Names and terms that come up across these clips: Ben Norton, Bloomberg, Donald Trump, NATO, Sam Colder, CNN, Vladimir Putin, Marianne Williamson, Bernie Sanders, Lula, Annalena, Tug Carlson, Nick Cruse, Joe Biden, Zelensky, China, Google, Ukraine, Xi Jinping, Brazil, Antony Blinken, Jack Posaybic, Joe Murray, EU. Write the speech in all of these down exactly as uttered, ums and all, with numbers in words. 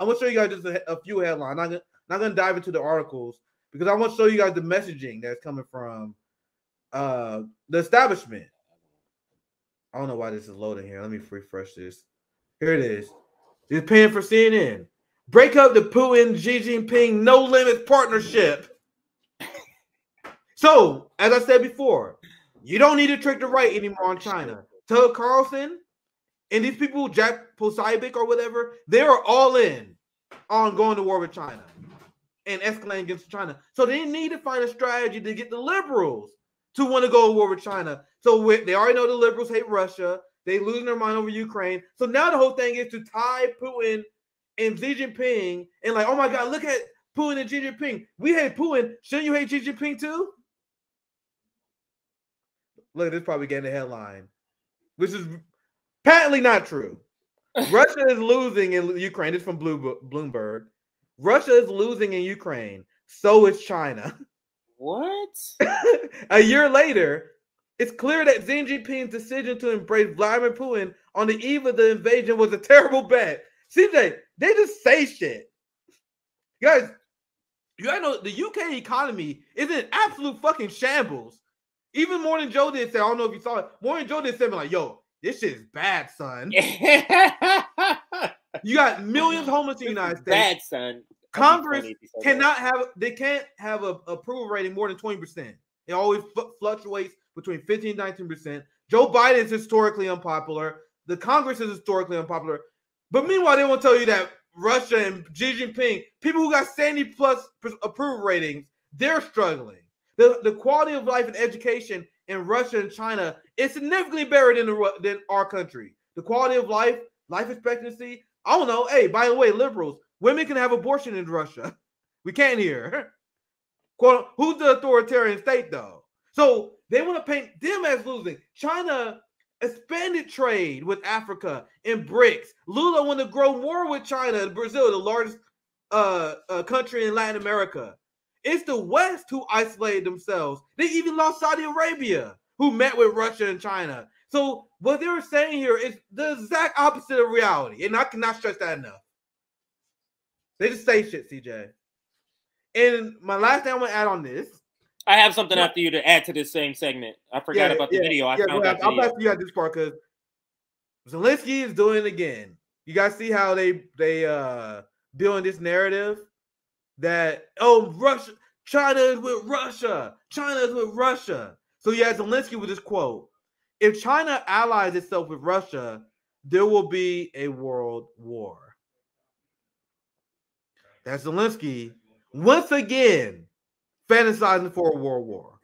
I want to show you guys just a, a few headlines. I'm not, not going to dive into the articles because I want to show you guys the messaging that's coming from uh, the establishment. I don't know why this is loading here. Let me refresh this. Here it is. He's paying for C N N. Break up the Putin-Xi Jinping no limits partnership. So, as I said before, you don't need to trick the right anymore on China. Tug Carlson and these people, Jack Posaybic or whatever, they are all in on going to war with China and escalating against China. So they need to find a strategy to get the liberals to want to go to war with China. So they already know the liberals hate Russia. They losing their mind over Ukraine. So now the whole thing is to tie Putin and Xi Jinping and like, oh my God, look at Putin and Xi Jinping. We hate Putin. Shouldn't you hate Xi Jinping too? Look, this probably getting a headline, which is patently not true. Russia is losing in Ukraine. It's from Bloomberg. Russia is losing in Ukraine. So is China. What? A year later, it's clear that Xi Jinping's decision to embrace Vladimir Putin on the eve of the invasion was a terrible bet. C J, they just say shit. You guys, you guys know the U K economy is in absolute fucking shambles. Even more than Joe did say, I don't know if you saw it. More than Joe did say, like, yo, this shit is bad, son. You got millions homeless in the United States. Bad, son. Congress cannot have, they can't have a approval rating more than twenty percent. It always fluctuates between fifteen and nineteen percent. Joe Biden is historically unpopular. The Congress is historically unpopular. But meanwhile, they won't tell you that Russia and Xi Jinping, people who got seventy plus approval ratings, they're struggling. The, the quality of life and education in Russia and China is significantly better than, the, than our country. The quality of life, life expectancy, I don't know. Hey, by the way, liberals, women can have abortion in Russia. We can't here. Quote, who's the authoritarian state, though? So they want to paint them as losing. China expanded trade with Africa and BRICS. Lula want to grow more with China and Brazil, the largest uh, uh, country in Latin America. It's the West who isolated themselves. They even lost Saudi Arabia, who met with Russia and China. So what they were saying here is the exact opposite of reality. And I cannot stress that enough. They just say shit, C J. And my last thing I want to add on this. I have something yeah. after you to add to this same segment. I forgot yeah, about the yeah, video. I yeah, found out. I'm glad you got this part because Zelensky is doing it again. You guys see how they, they uh, building this narrative? That, oh, Russia, China is with Russia. China is with Russia. So yeah, Zelensky with this quote. If China allies itself with Russia, there will be a world war. That's Zelensky once again fantasizing for a world war.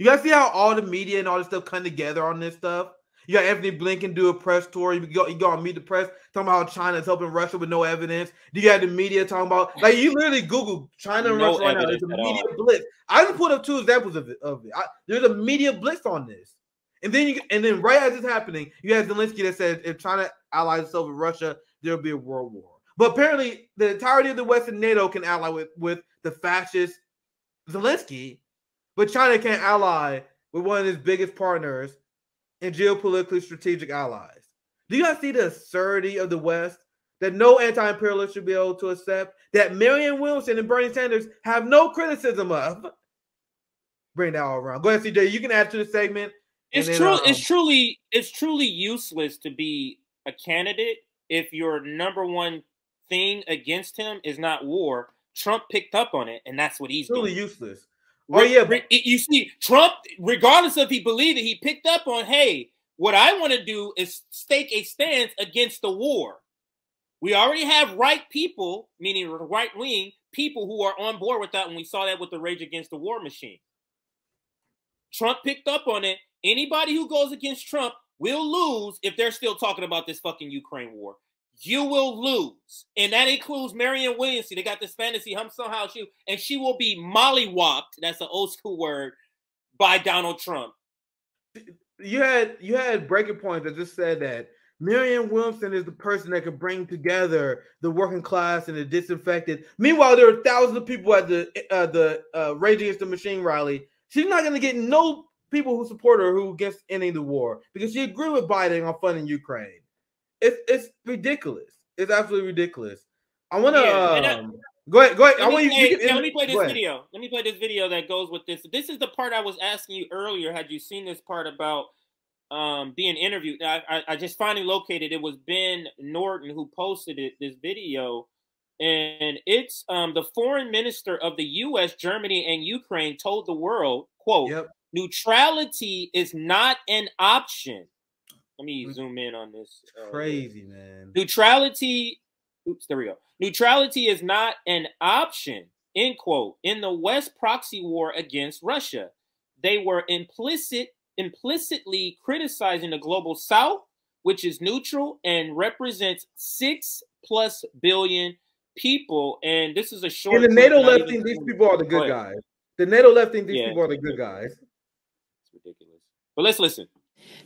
You guys see how all the media and all this stuff come together on this stuff? You got Antony Blinken do a press tour. You go, you go on Meet the Press talking about how China is helping Russia with no evidence. You got the media talking about, like, you literally Google China and no Russia right now. There's a media all. blitz. I just put up two examples of it. Of it. I, there's a media blitz on this. And then, you, and then right as it's happening, you have Zelensky that says if China allies itself with Russia, there'll be a world war. But apparently, the entirety of the West and NATO can ally with, with the fascist Zelensky, but China can't ally with one of his biggest partners and geopolitically strategic allies. Do you guys see the absurdity of the West that no anti-imperialist should be able to accept, that Marianne Williamson and Bernie Sanders have no criticism of? Bring that all around. Go ahead, C J. You can add to the segment. It's then, true. Um, it's truly. It's truly useless to be a candidate if your number one thing against him is not war. Trump picked up on it, and that's what he's truly doing. useless. Oh yeah, but you see, Trump, regardless of if he believed it, he picked up on, hey, what I want to do is stake a stance against the war. We already have right people, meaning right-wing people who are on board with that, and we saw that with the Rage Against the War machine. Trump picked up on it. Anybody who goes against Trump will lose if they're still talking about this fucking Ukraine war. You will lose, and that includes Marianne Williamson. They got this fantasy, hum somehow she, and she will be mollywopped. That's an old school word by Donald Trump. You had you had breaking points that just said that Marianne Williamson is the person that could bring together the working class and the disaffected. Meanwhile, there are thousands of people at the uh, the uh, Rage Against the Machine rally. She's not going to get no people who support her who against ending the war because she agreed with Biden on funding Ukraine. It's, it's ridiculous. It's absolutely ridiculous. I want to yeah, um, go ahead. Go ahead. Let I want play, you. you can, yeah, let me play this video. Ahead. Let me play this video that goes with this. This is the part I was asking you earlier. Had you seen this part about um, being interviewed? I, I, I just finally located. It was Ben Norton who posted it, this video, and it's um, the foreign minister of the U S, Germany, and Ukraine told the world, "Quote: yep. Neutrality is not an option." Let me zoom in on this. Uh, Crazy, man. Neutrality. Oops, there we go. Neutrality is not an option, end quote, in the West proxy war against Russia. They were implicit, implicitly criticizing the global South, which is neutral and represents six plus billion people. And this is a short. And the NATO left think these people are the good guys. The NATO left think these yeah. people are the good guys. It's ridiculous. But let's listen.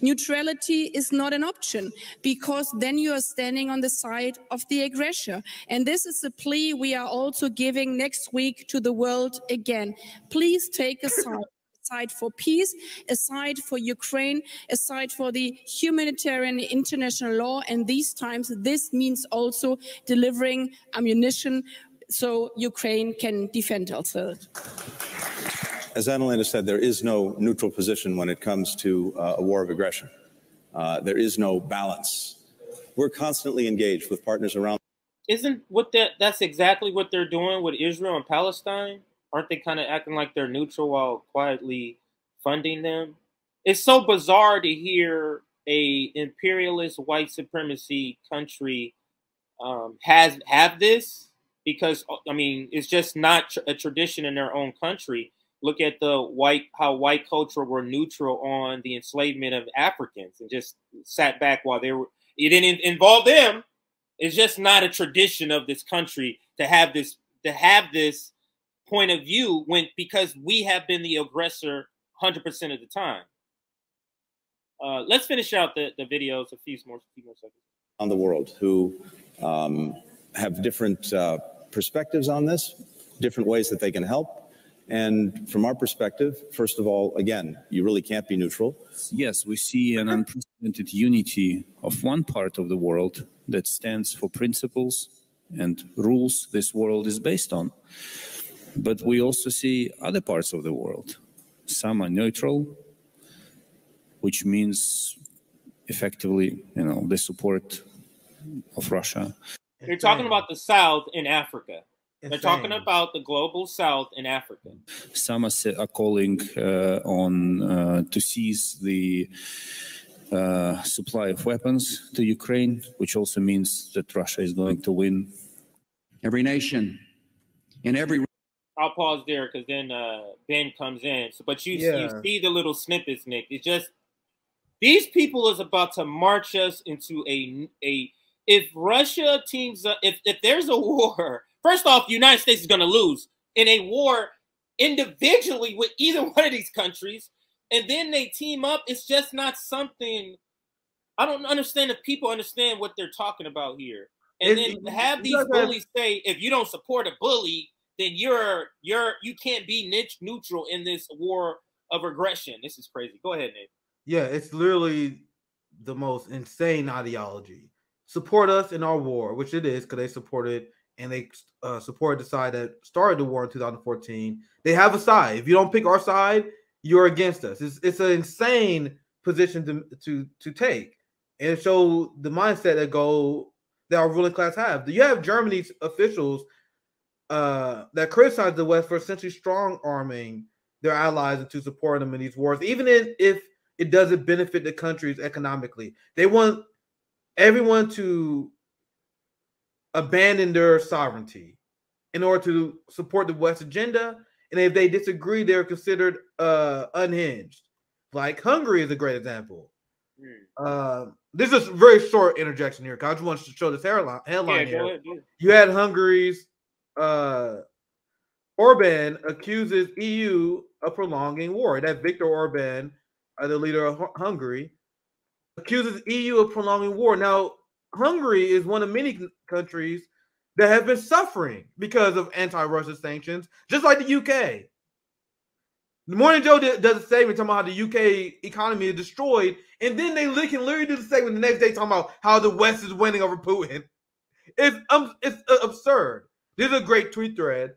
Neutrality is not an option, because then you are standing on the side of the aggressor. And this is a plea we are also giving next week to the world again. Please take a side. Side for peace, a side for Ukraine, a side for the humanitarian international law. And these times, this means also delivering ammunition so Ukraine can defend herself. As Annalena said, there is no neutral position when it comes to uh, a war of aggression. Uh, there is no balance. We're constantly engaged with partners around. Isn't what that? That's exactly what they're doing with Israel and Palestine. Aren't they kind of acting like they're neutral while quietly funding them? It's so bizarre to hear a imperialist white supremacy country um, has have this, because I mean it's just not tr- a tradition in their own country. Look at the white, how white culture were neutral on the enslavement of Africans and just sat back while they were, it didn't involve them. It's just not a tradition of this country to have this, to have this point of view when, because we have been the aggressor one hundred percent of the time. Uh, let's finish out the, the videos a few more, few more seconds. On the world who um, have different uh, perspectives on this, different ways that they can help. And from our perspective, first of all, again, you really can't be neutral. Yes, we see an unprecedented unity of one part of the world that stands for principles and rules this world is based on. But we also see other parts of the world. Some are neutral, which means effectively, you know, the support of Russia. You're talking about the South in Africa. They're talking about the global South in Africa. Some are calling uh, on uh, to cease the uh, supply of weapons to Ukraine, which also means that Russia is going to win. Every nation in every. I'll pause there because then uh, Ben comes in. So, but you, yeah. you see the little snippets, Nick. It's just these people is about to march us into a a. If Russia teams up, if if there's a war. First off, the United States is going to lose in a war individually with either one of these countries, and then they team up. It's just not something I don't understand if people understand what they're talking about here. And if, then have these bullies say, if you don't support a bully, then you're you're you can't be niche neutral in this war of aggression. This is crazy. Go ahead, Nate. Yeah, it's literally the most insane ideology. Support us in our war, which it is, because they supported. And they uh, supported the side that started the war in two thousand fourteen. They have a side. If you don't pick our side, you're against us. It's it's an insane position to to to take, and it shows the mindset that go that our ruling class have. You have Germany's officials uh, that criticize the West for essentially strong arming their allies into supporting them in these wars, even if it doesn't benefit the countries economically. They want everyone to abandon their sovereignty in order to support the West agenda, and if they disagree, they're considered uh, unhinged. Like Hungary is a great example. Mm. Uh, this is a very short interjection here, because I just wanted to show this headline. Yeah, here. Go ahead, go ahead. You had Hungary's uh, Orban accuses E U of prolonging war. That Viktor Orban, uh, the leader of H Hungary, accuses E U of prolonging war. Now, Hungary is one of many countries that have been suffering because of anti-Russia sanctions, just like the U K. The Morning Joe does a statement talking about how the U K economy is destroyed, and then they can literally do the statement the next day talking about how the West is winning over Putin. It's, um, it's absurd. This is a great tweet thread.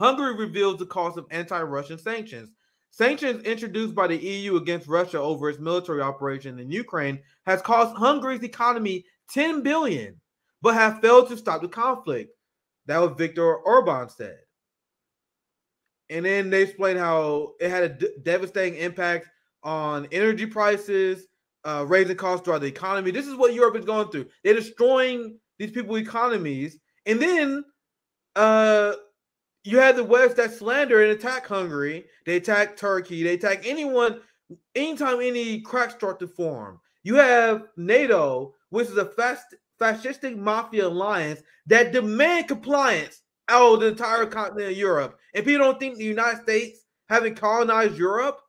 Hungary reveals the cost of anti-Russian sanctions. Sanctions introduced by the E U against Russia over its military operation in Ukraine has cost Hungary's economy ten billion dollars, but have failed to stop the conflict. That was Viktor Orban said. And then they explained how it had a d- devastating impact on energy prices, uh, raising costs throughout the economy. This is what Europe is going through. They're destroying these people's economies. And then uh, you had the West that slander and attack Hungary. They attack Turkey. They attack anyone, anytime any cracks start to form. You have NATO, which is a fast, fascistic mafia alliance that demand compliance out of the entire continent of Europe. And people don't think the United States, having colonized Europe,